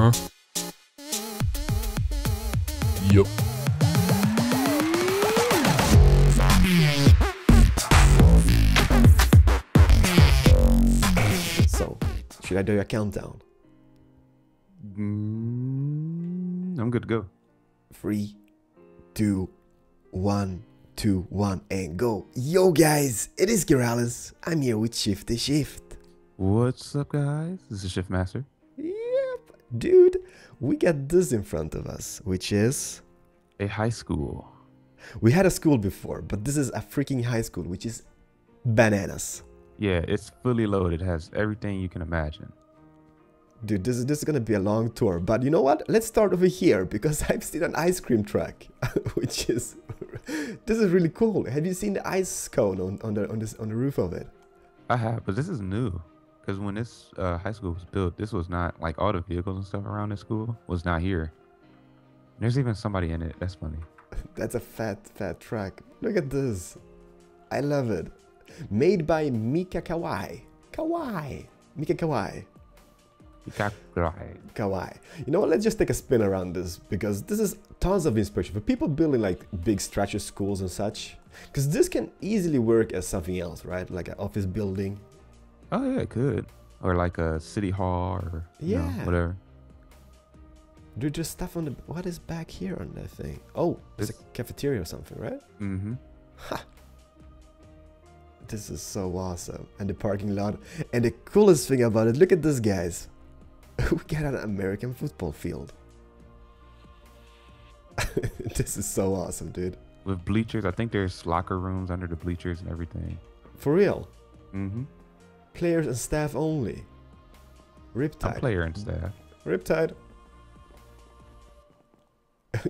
huh? Yup. So, should I do a countdown? I'm good to go. 3, 2, 1, 2, 1, and go. Yo guys, it is Keralis. I'm here with Shift. What's up guys? This is Shift Master. Yep, dude, we got this in front of us, which is a high school. We had a school before, but this is a freaking high school, which is bananas. Yeah, it's fully loaded. It has everything you can imagine. Dude, this is gonna be a long tour, but you know what? Let's start over here because I've seen an ice cream truck, which is this is really cool. Have you seen the ice cone on the roof of it? I have, but this is new because when this high school was built, this was not like all the vehicles and stuff around this school was not here. There's even somebody in it. That's funny. That's a fat truck. Look at this. I love it. Made by Mika Kawaii. Mika Kawaii. Kawaii. You know what, let's just take a spin around this because this is tons of inspiration for people building like big structure schools and such, because this can easily work as something else, right? Like an office building. Oh yeah, it could, or like a city hall or yeah, you know, whatever. Dude, just stuff on the, what is back here on that thing? Oh, it's a cafeteria or something, right? Mm-hmm. Ha. This is so awesome. And the parking lot, and the coolest thing about it, look at this guys. We got an American football field. This is so awesome, dude. With bleachers, I think there's locker rooms under the bleachers and everything. For real? Mm-hmm. Players and staff only. Riptide. I'm player and staff. Riptide.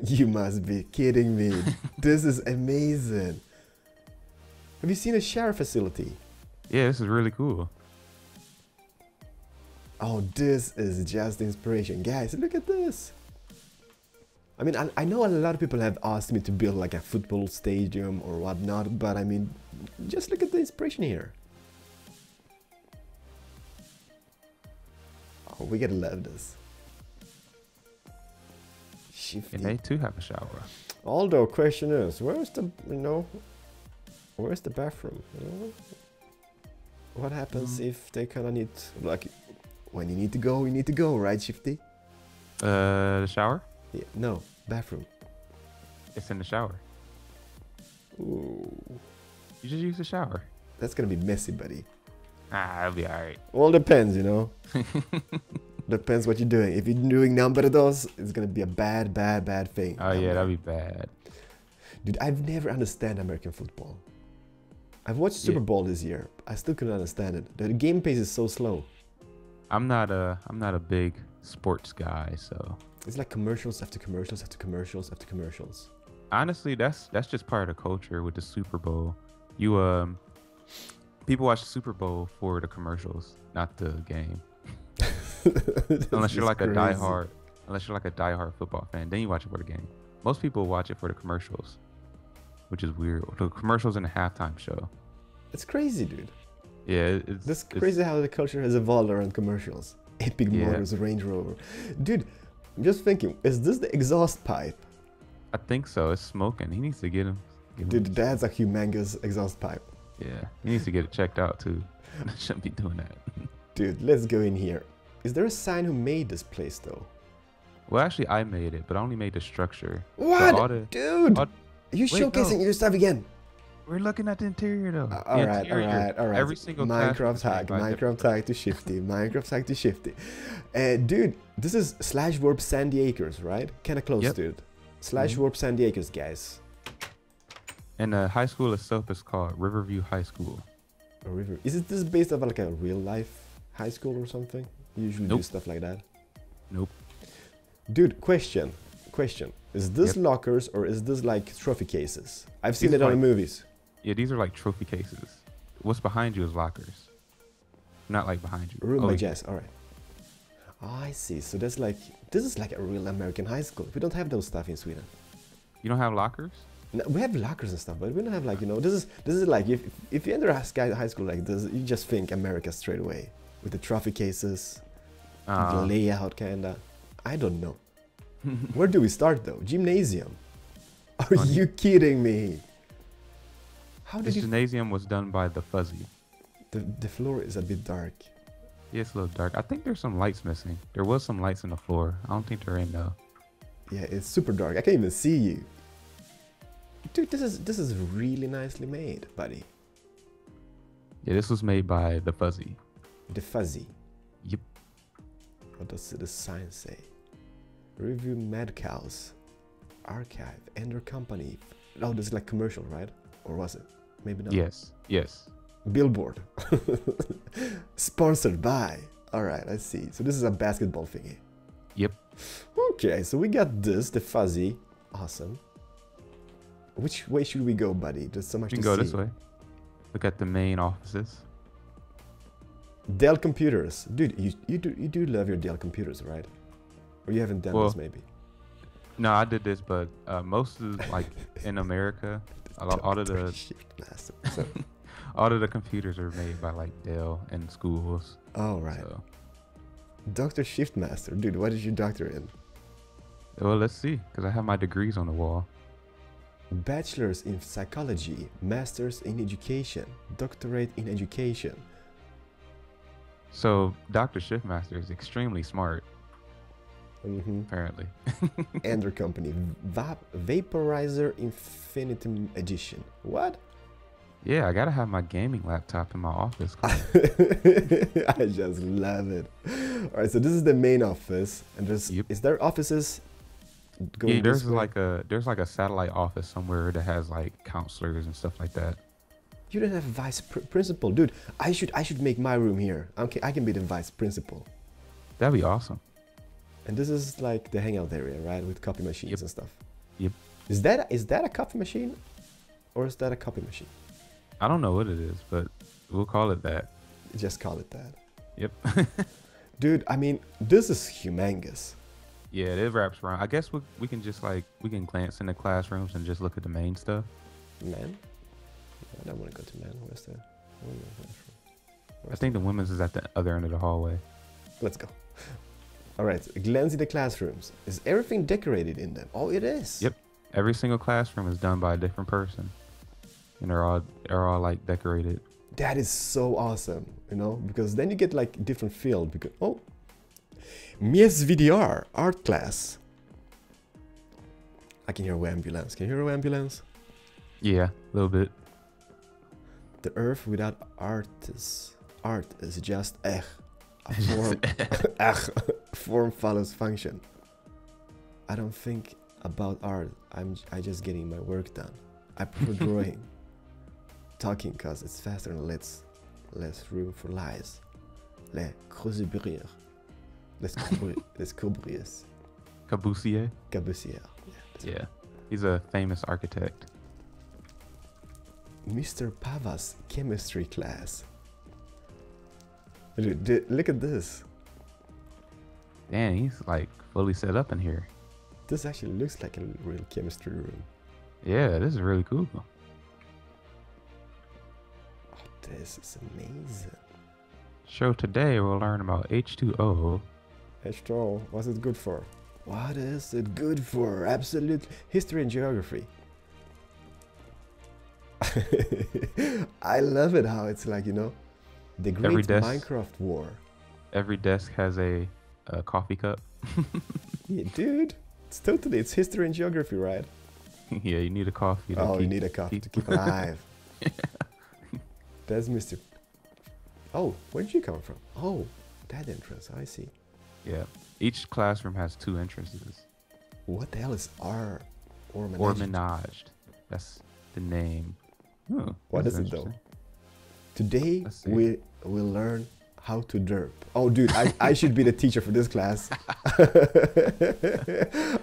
You must be kidding me. This is amazing. Have you seen a shower facility? Yeah, this is really cool. Oh, this is just inspiration. Guys, look at this. I mean, I know a lot of people have asked me to build like a football stadium or whatnot, but I mean, just look at the inspiration here. Oh, we gotta love this. Shifty. And they too have a shower. Although, question is, where's the bathroom? You know? What happens if they kinda need, like, when you need to go, right, Shifty? The shower? Yeah, no, bathroom. It's in the shower. Ooh. You just use the shower. That's gonna be messy, buddy. Ah, I'll be alright. Well, depends, you know. Depends what you're doing. If you're doing number of those, it's gonna be a bad thing. Oh yeah, that'll be bad. Dude, I've never understood American football. I've watched Super Bowl this year. I still couldn't understand it. The game pace is so slow. I'm not a big sports guy, so it's like commercials after commercials after commercials after commercials. Honestly, that's just part of the culture with the Super Bowl. You people watch the Super Bowl for the commercials, not the game. Unless you're like crazy. unless you're like a diehard football fan, then you watch it for the game. Most people watch it for the commercials, which is weird. The commercials and the halftime show. It's crazy, dude. Yeah, it's crazy how the culture has evolved around commercials. Epic Motors, Range Rover. Dude, I'm just thinking, is this the exhaust pipe? I think so. It's smoking. He needs to get him. Dude, that's a humongous exhaust pipe. Yeah, he needs to get it checked out too. I shouldn't be doing that. Dude, let's go in here. Is there a sign who made this place though? Well, actually, I made it, but I only made the structure. What? So all the, dude, you're showcasing your stuff again. We're looking at the interior though. All right. Every single Minecraft hack to Shifty. Minecraft hack to Shifty. Dude, this is /warp Sandy Acres, right? Kinda close, dude. /warp Sandy Acres, guys. And the high school itself is called Riverview High School. Is this based on like a real life high school or something? You usually do stuff like that. Nope. Dude, question. Is this lockers or is this like trophy cases? I've seen it on the movies. Yeah, these are like trophy cases. What's behind you is lockers. Not like behind you. Room by Jess, all right. Oh, I see. So that's like, this is like a real American high school. We don't have those stuff in Sweden. You don't have lockers? No, we have lockers and stuff, but we don't have like, you know, this is like, if you enter a high school like this, you just think America straight away. With the trophy cases, the layout kinda. I don't know. Where do we start though? Gymnasium. Are you kidding me? How did gymnasium was done by the Fuzzy. The floor is a bit dark. Yeah, it's a little dark. I think there's some lights missing. There was some lights in the floor. I don't think there ain't no. Yeah, it's super dark. I can't even see you. Dude, this is really nicely made, buddy. Yeah, this was made by the Fuzzy. The Fuzzy. Yep. What does the sign say? Review Mad Cows, Archive, Ender Company. Oh, this is like commercial, right? Or was it? Maybe not. Yes. Yes. Billboard. Sponsored by. All right, I see. So this is a basketball thingy. Yep. Okay, so we got this, the Fuzzy. Awesome. Which way should we go, buddy? There's so much to see. You can go this way. Look at the main offices. Dell computers. Dude, you do love your Dell computers, right? Or you haven't done this, maybe? No, I did this, but most of, like, in America, all of the computers are made by, like, Dell and schools. Oh, right. So. Dr. Shiftmaster. Dude, what did you doctor in? Well, let's see, because I have my degrees on the wall. Bachelor's in psychology, master's in education, doctorate in education. So Dr. Shiftmaster is extremely smart. Mm-hmm. Apparently. Ender Company, Vaporizer Infinitum Edition. What? Yeah, I gotta have my gaming laptop in my office. I just love it. All right, so this is the main office, and there's is there offices? Yeah, there's like a satellite office somewhere that has like counselors and stuff like that. You don't have vice principal, dude. I should make my room here. Okay, I can be the vice principal. That'd be awesome. And this is like the hangout area, right, with copy machines and stuff. Yep. Is that a copy machine, or is that a copy machine? I don't know what it is, but we'll call it that. Just call it that. Yep. Dude, I mean, this is humongous. Yeah, it wraps around. I guess we can just like, we can glance in the classrooms and just look at the main stuff. Man? I don't want to go to man. Where's the women's? I think the women's is at the other end of the hallway. Let's go. All right, so glance in the classrooms. Is everything decorated in them? Oh, it is. Yep. Every single classroom is done by a different person. And they're all like decorated. That is so awesome, you know, because then you get like different field. Because oh, Mies VDR art class. I can hear an ambulance. Can you hear an ambulance? Yeah, a little bit. The earth without artists. Art is just a form. Form follows function. I don't think about art. I just getting my work done. I prefer drawing. Talking because it's faster and less room for lies. Les crousiburiers. Les courbriers. Cabusier? Cabusier. Yeah. Right. He's a famous architect. Mr. Pava's chemistry class. Dude, look at this. Damn, he's like fully set up in here. This actually looks like a real chemistry room. Yeah, this is really cool. Oh, this is amazing. So today we'll learn about H2O. H2O, what's it good for? What is it good for? Absolute history and geography. I love it how it's like, you know, the great Minecraft war. Every desk has a coffee cup. Yeah, dude, it's history and geography, right? Yeah, you need a coffee. Oh, you need a coffee to keep alive. Yeah. That's Mr. Oh, where did you come from? Oh, that entrance. I see. Yeah. Each classroom has two entrances. What the hell is R? Ormenaged. That's the name. Oh, what is it though? Today we will learn how to derp. Oh, dude, I should be the teacher for this class.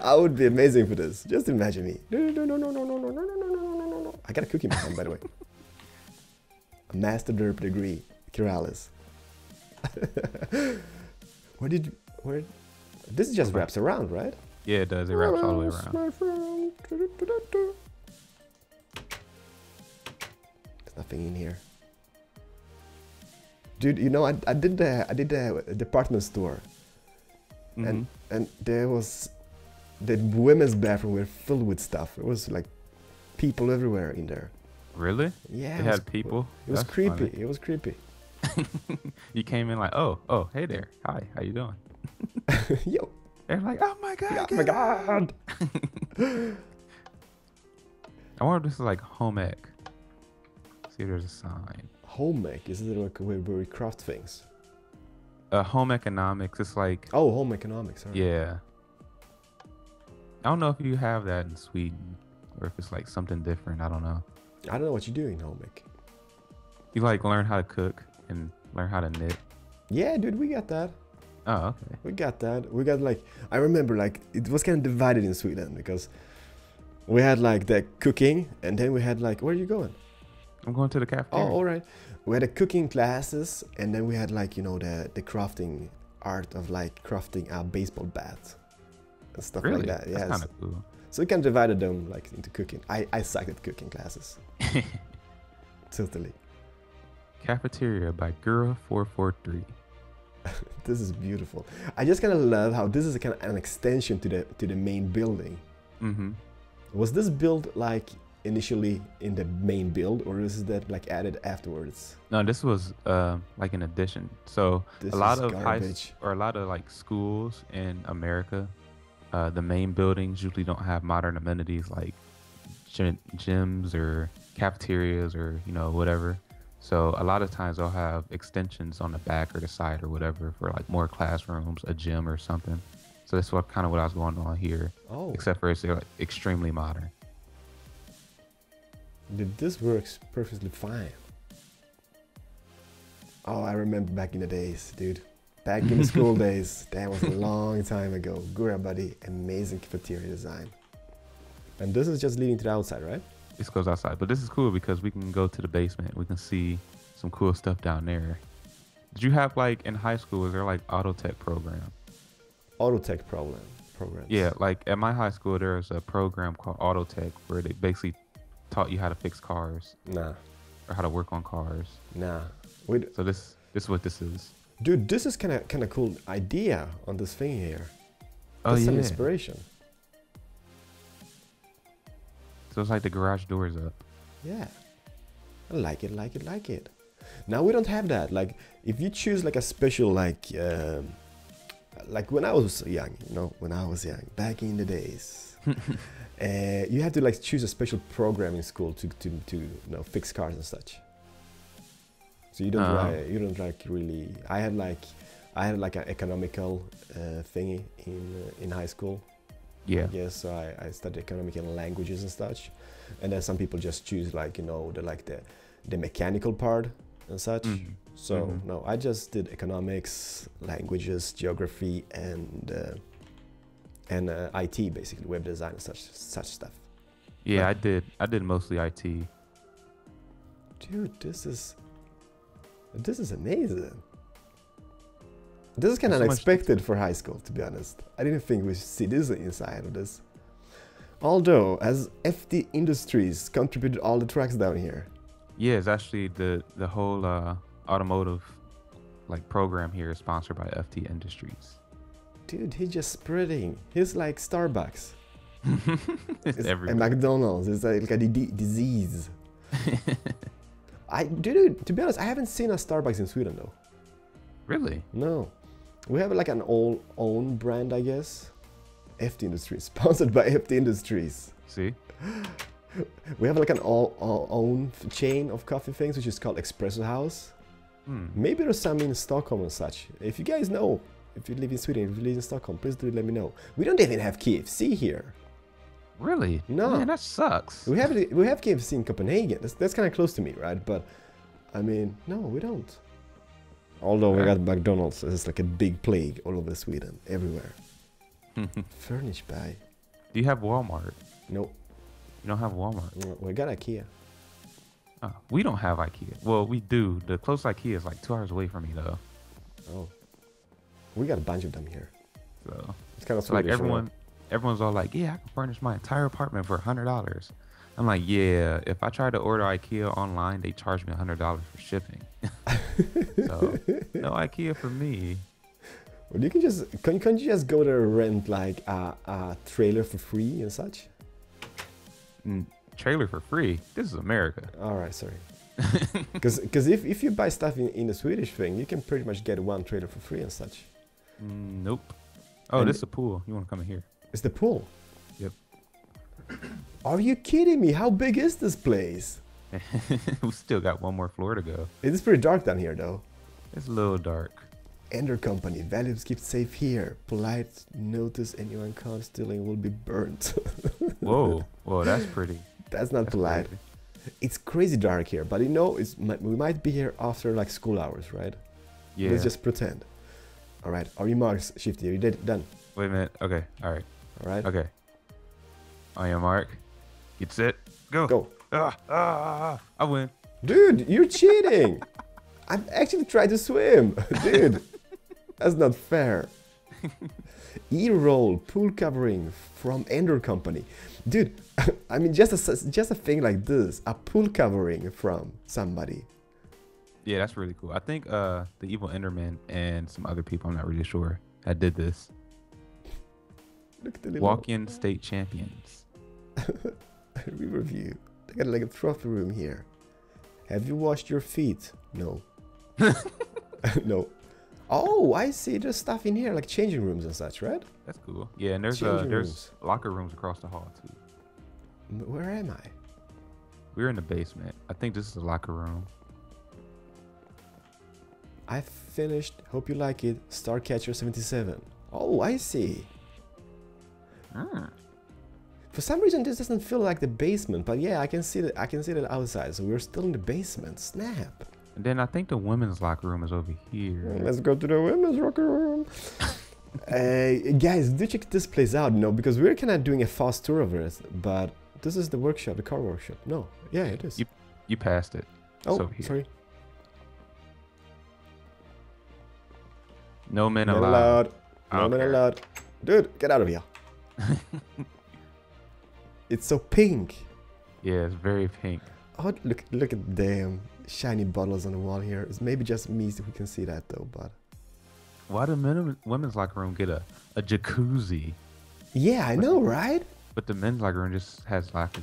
I would be amazing for this. Just imagine me. No. I got a cookie in my hand, by the way. A master derp degree, Keralis. Where? This just wraps around, right? Yeah, it does. It wraps all the way around. There's nothing in here. Dude, you know, I did the department store. Mm-hmm. And there was the women's bathroom were filled with stuff. It was like people everywhere in there. Really? Yeah. They had people. It was creepy. It was creepy. You came in like, oh, hey there, hi, how you doing? Yo. They're like, oh my god, oh my god. I wonder if this is like home ec. See, there's a sign. Home ec, is it like where we craft things? Home economics. It's like, oh, home economics. Right. Yeah. I don't know if you have that in Sweden or if it's like something different. I don't know. I don't know what you do in home ec. You like learn how to cook and learn how to knit. Yeah, dude, we got that. Oh, okay. We got that. We got like, I remember like it was kind of divided in Sweden because we had like the cooking and then we had like, where are you going? I'm going to the cafeteria. Oh, all right. We had the cooking classes and then we had like, you know, the crafting art of like crafting a baseball bat and stuff like that. Really? That's kind of cool. So we kind of divided them like into cooking. I sucked at cooking classes. Totally. Cafeteria by Gura443. This is beautiful. I just kind of love how this is a kind of an extension to the main building. Mm-hmm. Was this built like initially in the main build, or is that like added afterwards? No, this was like an addition. So this a lot of like schools in America, the main buildings usually don't have modern amenities like gyms or cafeterias or, you know, whatever. So a lot of times they'll have extensions on the back or the side or whatever for like more classrooms, a gym or something. So that's what kind of what I was going on here. Oh. Except for it's like extremely modern. Dude, this works perfectly fine. Oh, I remember back in the days, dude. Back in the school days. That was a long time ago. Gura, buddy, amazing cafeteria design. And this is just leading to the outside, right? This goes outside, but this is cool because we can go to the basement. We can see some cool stuff down there. Did you have like in high school? Is there like auto tech program? Auto tech program. Yeah, like at my high school, there was a program called auto tech where they basically taught you how to fix cars. Nah. Or how to work on cars. Nah. We'd... So this is what this is. Dude, this is kind of cool idea on this thing here. Oh, that's some inspiration. So it's like the garage door is up. Yeah. I like it, like it, like it. Now we don't have that. Like if you choose like a special like when I was young, you know, when I was young, back in the days, you had to like choose a special program in school to you know, fix cars and such. So you don't like really. I had like an economical thingy in high school. Yeah. Yes, so I studied economic and languages and such, and then some people just choose like, you know, the mechanical part and such. Mm-hmm. So mm-hmm. No, I just did economics, languages, geography, and IT, basically web design and such stuff. Yeah, but I did mostly IT. Dude, this is amazing. This is kind of unexpected for high school, to be honest. I didn't think we should see this inside of this. Although, as FT Industries contributed all the tracks down here. Yeah, it's actually the whole automotive like program here is sponsored by FT Industries. Dude, he's just spreading. He's like Starbucks. It's everywhere. And McDonald's. It's like a disease. Dude, to be honest, I haven't seen a Starbucks in Sweden though. Really? No. We have like an all-own brand, I guess. FT Industries, sponsored by FT Industries. See? We have like an all-own chain of coffee things, which is called Espresso House. Mm. Maybe there's some in Stockholm and such. If you guys know, if you live in Sweden, if you live in Stockholm, please do let me know. We don't even have KFC here. Really? No. Man, that sucks. We have KFC in Copenhagen. That's kind of close to me, right? But, I mean, no, we don't. Although we got McDonald's, it's like a big plague all over Sweden, everywhere. Furnished by. Do you have Walmart? No. You don't have Walmart? No, we got IKEA. Oh, we don't have IKEA. Well, we do. The close IKEA is like 2 hours away from me, though. Oh. We got a bunch of them here. So it's kind of so like everyone's all like, yeah, I can furnish my entire apartment for $100. I'm like, yeah, if I try to order IKEA online, they charge me $100 for shipping. So, no IKEA for me. Or you can just, can't you just go to rent like a trailer for free and such? Trailer for free? This is America. All right, sorry. Because if you buy stuff in the Swedish thing, you can pretty much get one trailer for free and such. Nope. Oh, and this is a pool. You want to come in here. It's the pool? Yep. Are you kidding me? How big is this place? We've still got one more floor to go. It is pretty dark down here, though. It's a little dark. Ender Company. Valuables kept safe here. Polite notice anyone caught stealing will be burnt. Whoa. Whoa, that's pretty. That's not polite. Pretty. It's crazy dark here, but you know, it's, we might be here after like school hours, right? Yeah. Let's just pretend. All right. Are you marks, Shifty? Are you done? Wait a minute. Okay. All right. All right. Okay. On your mark. Get set. Go. Go. I win. Dude, you're cheating. I've actually tried to swim. Dude, that's not fair. E-roll pool covering from Ender Company. Dude, I mean, just a thing like this, a pool covering from somebody. Yeah, that's really cool. I think the Evil Enderman and some other people, I'm not really sure, I did this. Look at the little... Walk-in state champions. Riverview. They got like a trophy room here. Have you washed your feet? No. No. Oh, I see. There's stuff in here, like changing rooms and such, right? That's cool. Yeah, and there's locker rooms across the hall too. Where am I? We're in the basement. I think this is the locker room. I finished. Hope you like it. Starcatcher 77. Oh, I see. Mm. For some reason, this doesn't feel like the basement, but yeah, I can see that. I can see that outside. So we're still in the basement. Snap. And then I think the women's locker room is over here. Let's go to the women's locker room. Guys, do check this place out. No, because we're kind of doing a fast tour of it, but this is the workshop, the car workshop. No, yeah, it is. You passed it. Oh, sorry. No men allowed. No men allowed. Dude, get out of here. It's so pink. Yeah, it's very pink. Oh, look at them. Shiny bottles on the wall here. It's maybe just me who can see that though, but... Why did women's locker room get a jacuzzi? Yeah, I know, right? But the men's locker room just has lockers.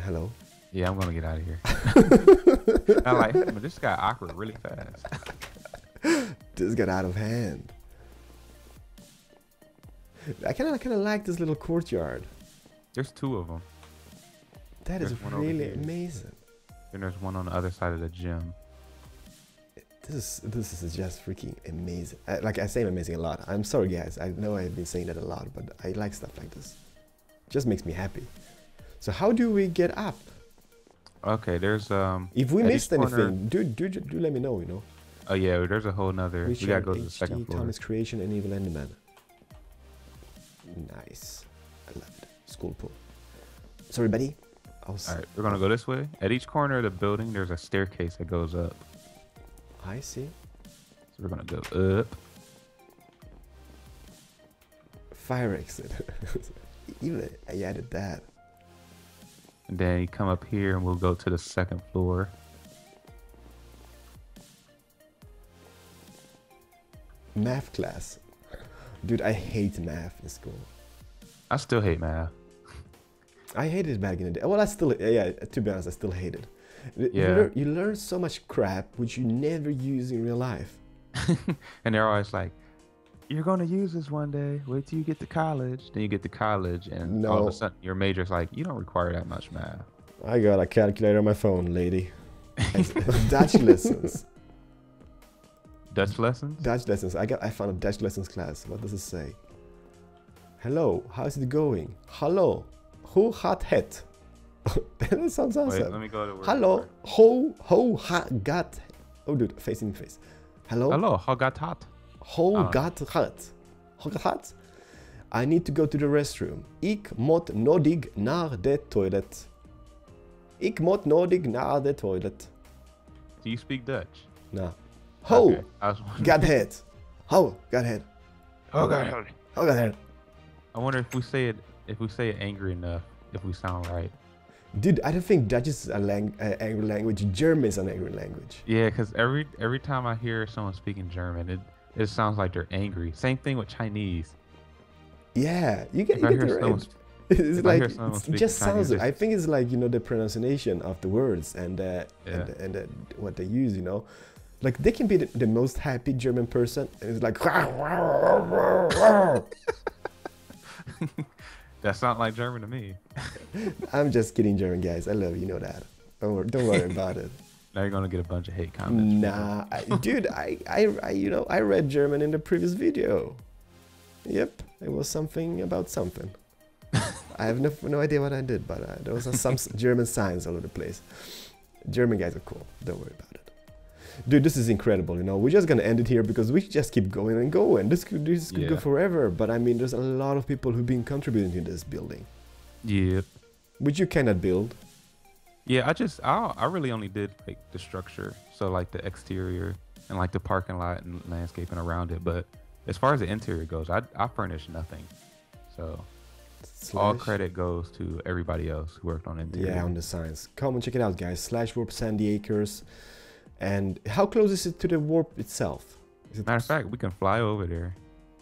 Hello? Yeah, I'm gonna get out of here. I'm like, but this got awkward really fast. This got out of hand. I kind of like this little courtyard. There's two of them. There's really amazing. And there's one on the other side of the gym. This is just freaking amazing. Like I say amazing a lot. I'm sorry guys. I know I've been saying that a lot, but I like stuff like this. Just makes me happy. So how do we get up? Okay, there's if we missed anything, do let me know, you know. Oh yeah, there's a whole nother. We gotta go to the second floor. Thomas Creation and Evil Enderman. Nice. I love it. School pool. Sorry, buddy. All right, we're gonna go this way. At each corner of the building, there's a staircase that goes up. I see. So we're gonna go up. Fire exit. Even I added that. And then you come up here, and we'll go to the second floor. Math class, dude. I hate math in school. I still hate math. I hated it back in the day. Well, I still, yeah, to be honest, I still hate it. Yeah. You learn so much crap which you never use in real life. And they're always like, you're going to use this one day. Wait till you get to college. Then you get to college and all of a sudden your major's like, you don't require that much math. I got a calculator on my phone, lady. Dutch lessons. Dutch lessons? Dutch lessons. I found a Dutch lessons class. What does it say? Hello, how's it going? Hello. Ho hat het. That sounds awesome. Wait, let me go to work. Hello. Ho ha gat. Oh dude, face in face. Hello. Hello. Ho gat hat. Ho gat hat. Ho gat hat. I need to go to the restroom. Ik moet nodig naar de toilet. Ik moet nodig naar de toilet. Do you speak Dutch? No. Ho okay, gat het. Ho gat het. Ho gat het. Ho gat het. I wonder if we say it angry enough, if we sound right. Dude, I don't think Dutch is an angry language. German is an angry language. Yeah, because every time I hear someone speaking German, it sounds like they're angry. Same thing with Chinese. Yeah, you get the right. It's like, it just sounds. I think it's like, you know, the pronunciation of the words and what they use. You know, like they can be the most happy German person, and it's like. That sounds like German to me. I'm just kidding, German guys. I love you, you know that. Don't worry about it. Now you're gonna get a bunch of hate comments. Nah, dude, I you know, I read German in the previous video. Yep, it was something about something. I have no idea what I did, but there was some German signs all over the place. German guys are cool. Don't worry about it. Dude, this is incredible, you know. We're just gonna end it here because we just keep going and going. This could go forever, but I mean, there's a lot of people who've been contributing to this building. Yep. Which you cannot build. Yeah, I really only did like the structure, so like the exterior and like the parking lot and landscaping around it. But as far as the interior goes, I furnished nothing. So all credit goes to everybody else who worked on interior. Yeah, on the signs. Come and check it out, guys. /warp Sandy Acres. And how close is it to the warp itself? Matter of fact, we can fly over there.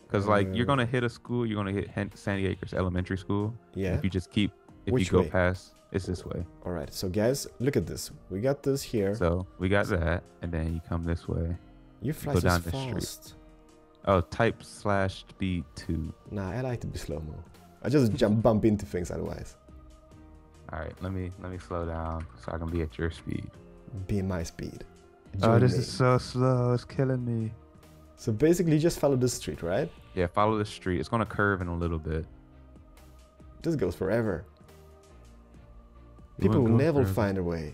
Because like you're gonna hit a school, you're gonna hit Sandy Acres Elementary School. Yeah. If you just keep, if you go past, it's this way. All right. So guys, look at this. We got this here. So we got that, and then you come this way. You fly so down fast. Oh, type/speed 2. Nah, I like to be slow mo. I just bump into things otherwise. All right. Let me slow down so I can be at your speed. Be my speed. Join me. This is so slow. It's killing me. So basically, just follow the street, right? Yeah, follow the street. It's gonna curve in a little bit. This goes forever. People will never find a way.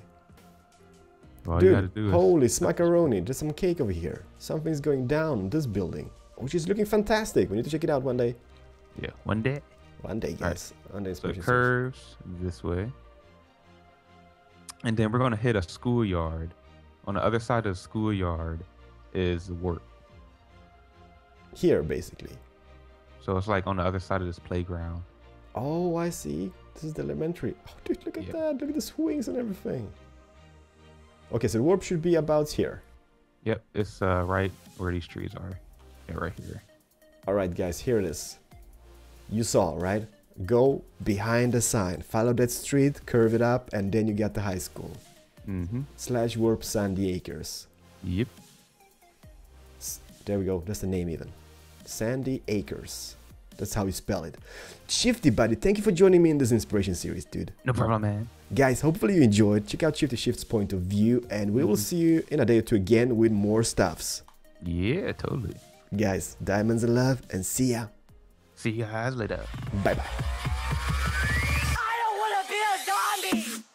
All you gotta do is... holy smackaroni! There's some cake over here. Something's going down in this building, which is looking fantastic. We need to check it out one day. Yeah, one day. One day, yes. Right. One day. So it curves this way, and then we're gonna hit a schoolyard. On the other side of the schoolyard is the work. Here, basically. So it's like on the other side of this playground. Oh, I see. This is the elementary. Oh, dude, look at that. Look at the swings and everything. Okay, so the warp should be about here. Yep, it's right where these trees are. Yeah, right here. All right, guys, here it is. You saw, right? Go behind the sign. Follow that street, curve it up, and then you get the high school. Mm-hmm. /warp Sandy Acres. Yep. There we go. That's the name even. Sandy Acres. That's how you spell it. Shifty buddy, thank you for joining me in this inspiration series, dude. No problem, man. Guys, hopefully you enjoyed. Check out Shifty Shift's point of view, and we will see you in a day or two again with more stuffs. Yeah, totally. Guys, diamonds and love, and see ya. See you guys later. Bye bye. I don't wanna be a zombie.